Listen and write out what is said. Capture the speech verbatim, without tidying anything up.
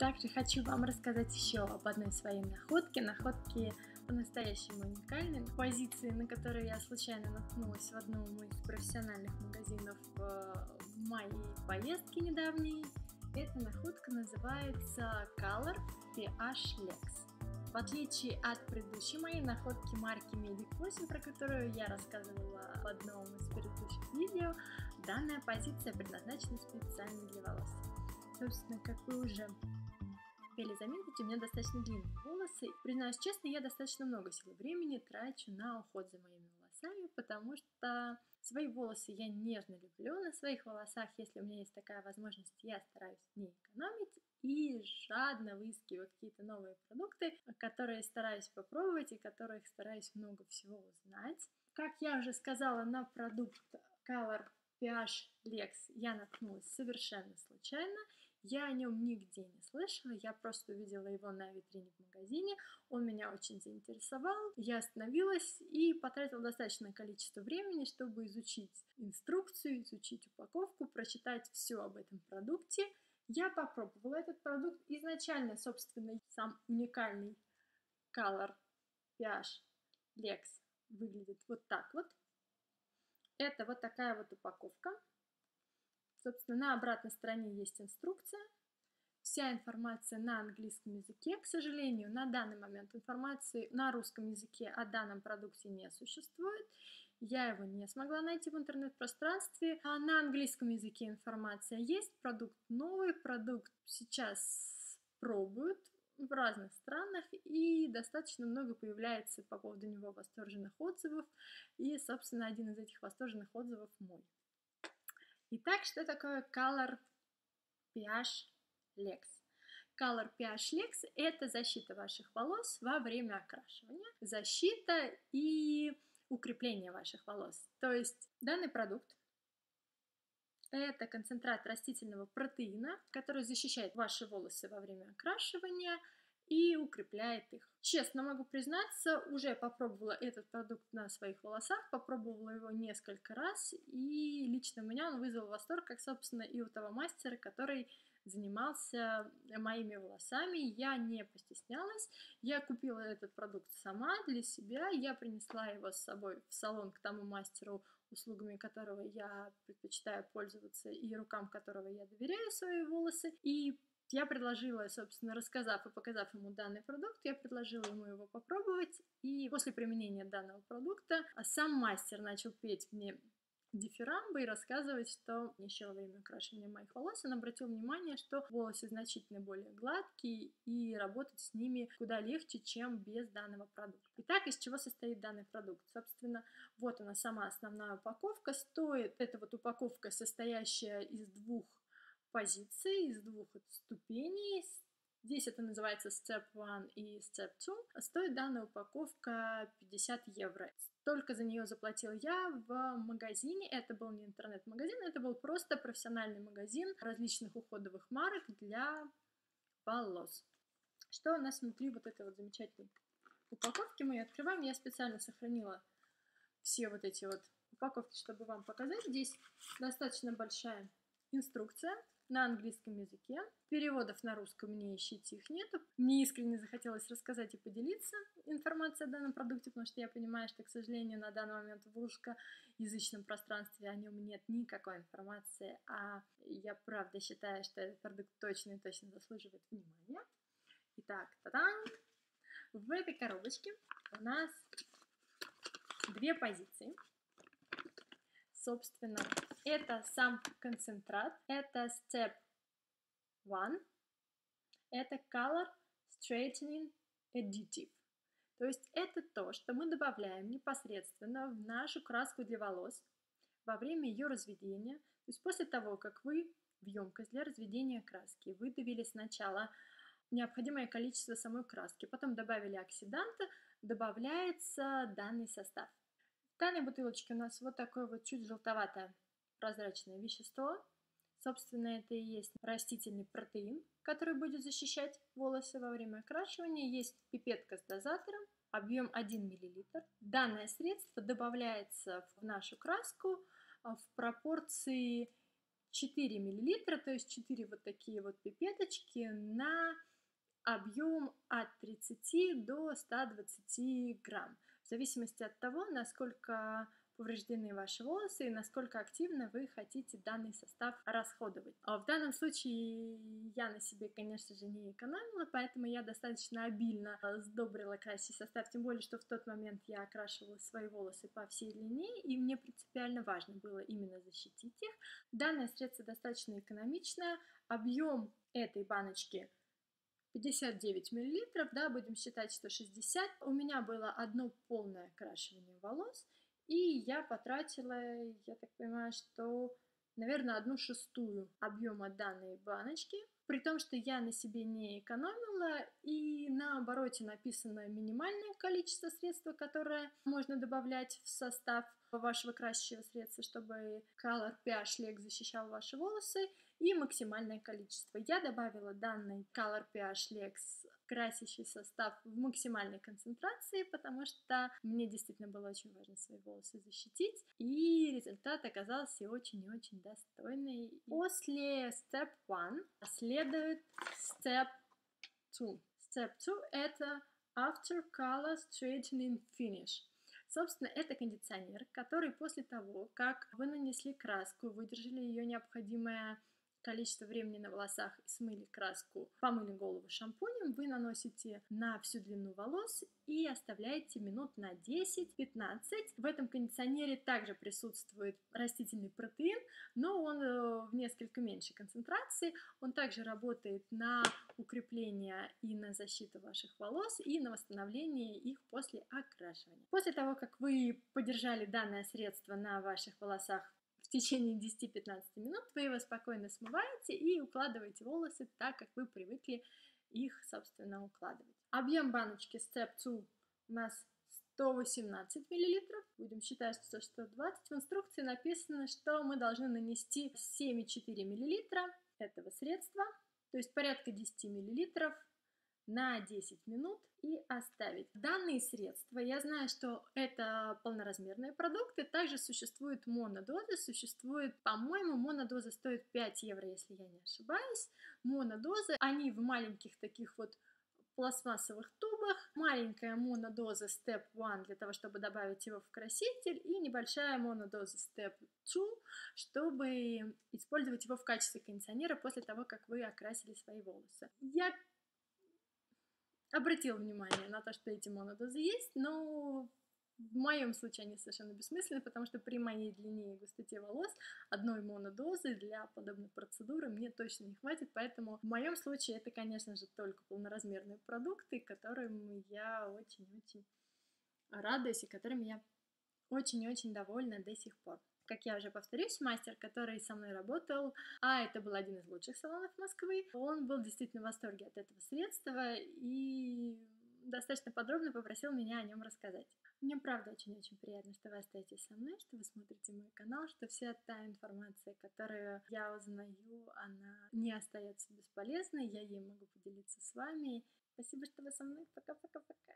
Также хочу вам рассказать еще об одной своей находке, находке по-настоящему уникальной, позиции, на которую я случайно наткнулась в одном из профессиональных магазинов в моей поездке недавней. Эта находка называется ColorPHLEX. В отличие от предыдущей моей находки марки Medi-Cosin, про которую я рассказывала в одном из предыдущих видео, данная позиция предназначена специально для волос. Собственно, как вы уже успели заметить, у меня достаточно длинные волосы. Признаюсь честно, я достаточно много сил и времени трачу на уход за моими волосами, потому что свои волосы я нежно люблю. На своих волосах, если у меня есть такая возможность, я стараюсь не экономить и жадно выискиваю какие-то новые продукты, которые стараюсь попробовать и которых стараюсь много всего узнать. Как я уже сказала, на продукт ColorPHLEX я наткнулась совершенно случайно. Я о нем нигде не слышала, я просто увидела его на витрине в магазине, он меня очень заинтересовал, я остановилась и потратила достаточное количество времени, чтобы изучить инструкцию, изучить упаковку, прочитать все об этом продукте. Я попробовала этот продукт. Изначально, собственно, сам уникальный ColorPHLEX выглядит вот так вот. Это вот такая вот упаковка. Собственно, на обратной стороне есть инструкция. Вся информация на английском языке. К сожалению, на данный момент информации на русском языке о данном продукте не существует. Я его не смогла найти в интернет-пространстве. А на английском языке информация есть. Продукт новый, продукт сейчас пробуют в разных странах. И достаточно много появляется по поводу него восторженных отзывов. И, собственно, один из этих восторженных отзывов мой. Итак, что такое ColorPHLEX? ColorPHLEX – это защита ваших волос во время окрашивания. Защита и укрепление ваших волос. То есть данный продукт – это концентрат растительного протеина, который защищает ваши волосы во время окрашивания и укрепляет их. Честно могу признаться, уже попробовала этот продукт на своих волосах, попробовала его несколько раз, и лично у меня он вызвал восторг, как, собственно, и у того мастера, который занимался моими волосами. Я не постеснялась, я купила этот продукт сама для себя, я принесла его с собой в салон к тому мастеру, услугами которого я предпочитаю пользоваться и рукам которого я доверяю свои волосы, и я предложила, собственно, рассказав и показав ему данный продукт, я предложила ему его попробовать, и после применения данного продукта сам мастер начал петь мне дифирамбы и рассказывать, что еще во время украшения моих волос он обратил внимание, что волосы значительно более гладкие и работать с ними куда легче, чем без данного продукта. Итак, из чего состоит данный продукт? Собственно, вот она сама основная упаковка. Стоит эта вот упаковка, состоящая из двух позиций, из двух ступеней. Здесь это называется степ один и степ два. Стоит данная упаковка пятьдесят евро. Только за нее заплатила я в магазине. Это был не интернет-магазин, это был просто профессиональный магазин различных уходовых марок для волос. Что у нас внутри вот этой вот замечательной упаковки? Мы ее открываем. Я специально сохранила все вот эти вот упаковки, чтобы вам показать. Здесь достаточно большая инструкция на английском языке. Переводов на русском мне ищите, их нету. Мне искренне захотелось рассказать и поделиться информацией о данном продукте, потому что я понимаю, что, к сожалению, на данный момент в русскоязычном пространстве о нем нет никакой информации, а я правда считаю, что этот продукт точно и точно заслуживает внимания. Итак, та-дам! В этой коробочке у нас две позиции. Собственно, это сам концентрат, это степ один, это Color Straightening Additive. То есть это то, что мы добавляем непосредственно в нашу краску для волос во время ее разведения. То есть после того, как вы в емкость для разведения краски выдавили сначала необходимое количество самой краски, потом добавили оксиданта, добавляется данный состав. В данной бутылочке у нас вот такое вот чуть желтоватое прозрачное вещество. Собственно, это и есть растительный протеин, который будет защищать волосы во время окрашивания. Есть пипетка с дозатором, объем один миллилитр. Данное средство добавляется в нашу краску в пропорции четыре миллилитра, то есть четыре вот такие вот пипеточки на объем от тридцати до ста двадцати грамм. В зависимости от того, насколько повреждены ваши волосы и насколько активно вы хотите данный состав расходовать. А в данном случае я на себе, конечно же, не экономила, поэтому я достаточно обильно сдобрила красящий состав, тем более, что в тот момент я окрашивала свои волосы по всей длине, и мне принципиально важно было именно защитить их. Данное средство достаточно экономичное, объем этой баночки пятьдесят девять миллилитров, да, будем считать, что шестьдесят. У меня было одно полное окрашивание волос, и я потратила, я так понимаю, что, наверное, одну шестую объема данной баночки. При том, что я на себе не экономила, и на обороте написано минимальное количество средства, которое можно добавлять в состав вашего красящего средства, чтобы ColorPHLEX защищал ваши волосы, и максимальное количество. Я добавила данный ColorPHLEX красящий состав в максимальной концентрации, потому что мне действительно было очень важно свои волосы защитить, и результат оказался очень и очень достойный. После степ один следует степ два. степ два это After Color Straightening Finish. Собственно, это кондиционер, который после того, как вы нанесли краску, выдержали ее необходимое количество времени на волосах и смыли краску, помыли голову шампунем, вы наносите на всю длину волос и оставляете минут на десять-пятнадцать. В этом кондиционере также присутствует растительный протеин, но он в несколько меньшей концентрации. Он также работает на укрепление и на защиту ваших волос, и на восстановление их после окрашивания. После того, как вы подержали данное средство на ваших волосах в течение десяти-пятнадцати минут, вы его спокойно смываете и укладываете волосы так, как вы привыкли их, собственно, укладывать. Объем баночки степ два у нас сто восемнадцать миллилитров. Будем считать, что сто двадцать. В инструкции написано, что мы должны нанести семь и четыре десятых миллилитра этого средства, то есть порядка десяти миллилитров на десять минут и оставить. Данные средства, я знаю, что это полноразмерные продукты, также существуют монодозы, существует, по-моему, монодоза стоит пять евро, если я не ошибаюсь. Монодозы, они в маленьких таких вот пластмассовых тубах, маленькая монодоза степ один для того, чтобы добавить его в краситель, и небольшая монодоза степ два, чтобы использовать его в качестве кондиционера после того, как вы окрасили свои волосы. Я обратила внимание на то, что эти монодозы есть, но в моем случае они совершенно бессмысленны, потому что при моей длине и густоте волос одной монодозы для подобной процедуры мне точно не хватит, поэтому в моем случае это, конечно же, только полноразмерные продукты, которым я очень-очень радуюсь и которыми я очень-очень довольна до сих пор. Как я уже повторюсь, мастер, который со мной работал, а это был один из лучших салонов Москвы, он был действительно в восторге от этого средства и достаточно подробно попросил меня о нем рассказать. Мне правда очень-очень приятно, что вы остаетесь со мной, что вы смотрите мой канал, что вся та информация, которую я узнаю, она не остается бесполезной, я ей могу поделиться с вами. Спасибо, что вы со мной. Пока-пока-пока.